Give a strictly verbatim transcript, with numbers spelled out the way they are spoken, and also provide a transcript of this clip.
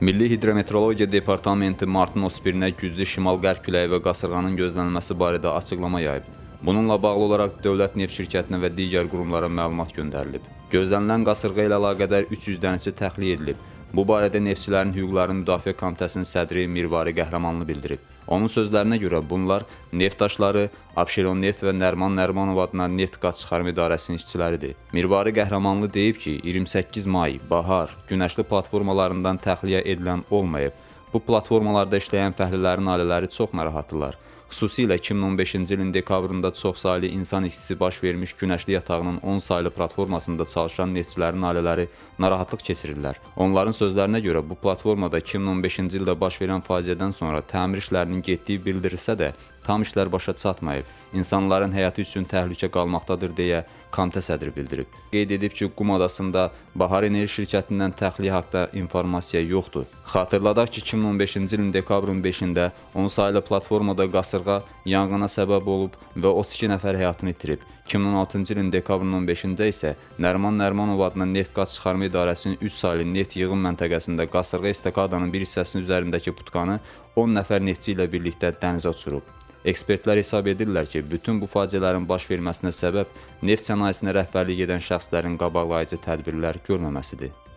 Milli Hidrometrologiya Departamenti Martin Ospirinə güclü şimal-qərb küləyi və qasırğanın gözlənilməsi barədə açıqlama yayıb. Bununla bağlı olaraq Dövlət Nevşirkətinə və digər qurumlara məlumat göndərilib. Gözlənilən qasırğa ilə əlaqədar üç yüz dənisi təxliyə edilib. Bu barədə Neftçilerin Hüquqları Müdafiə Komitəsinin sədri Mirvari Qəhramanlı bildirib. Onun sözlərinə görə bunlar Neftdaşları, Abşelon Neft və Nəriman Nərimanov adına Neft-Qazçıxarma İdarəsinin işçiləridir. Mirvari Qəhramanlı deyib ki, iyirmi səkkiz may, Bahar, Günəşli platformalarından təxliyə edilən olmayıb. Bu platformalarda işləyən fəhlilərin ailələri çox narahatdırlar. Xüsusilə iki min on beşinci ilin dekabrında çox saylı insan işçisi baş vermiş Günəşli yatağının on saylı platformasında çalışan neftçilərin ailələri narahatlıq keçirirlər. Onların sözlərinə görə bu platformada iki min on beşinci ildə baş verən faciədən sonra təmir işlərinin getdiyi bildirilsə də, tam işlər başa çatmayıb, insanların həyatı üçün təhlükə qalmaqdadır deyə komitə sədri bildirib. Qeyd edib ki, Qum adasında Baha Enerji şirkətindən təxliyə haqda informasiya yoxdur. Xatırladaq ki, iki min on beşinci ilin dekabrın beşində on saylı platformada qasırğa yanğına səbəb olub və otuz iki nəfər həyatını itirib. iki min on altıncı ilin dekabrın on beşində isə Nəriman Nərimanov adına Neft-Qazçıxarma İdarəsinin üç saylı Neft Yığım Məntəqəsində qasırğa estakadanın bir hissəsinin üzərindəki putkanı on nəfər neftçi ilə birlikdə dənizə uçurub. Ekspertlər hesab edirlər ki, bütün bu faciələrin baş verməsinə səbəb neft sənayesinə rəhbərlik edən şəxslərin qabaqlayıcı tədbirlər görməməsidir.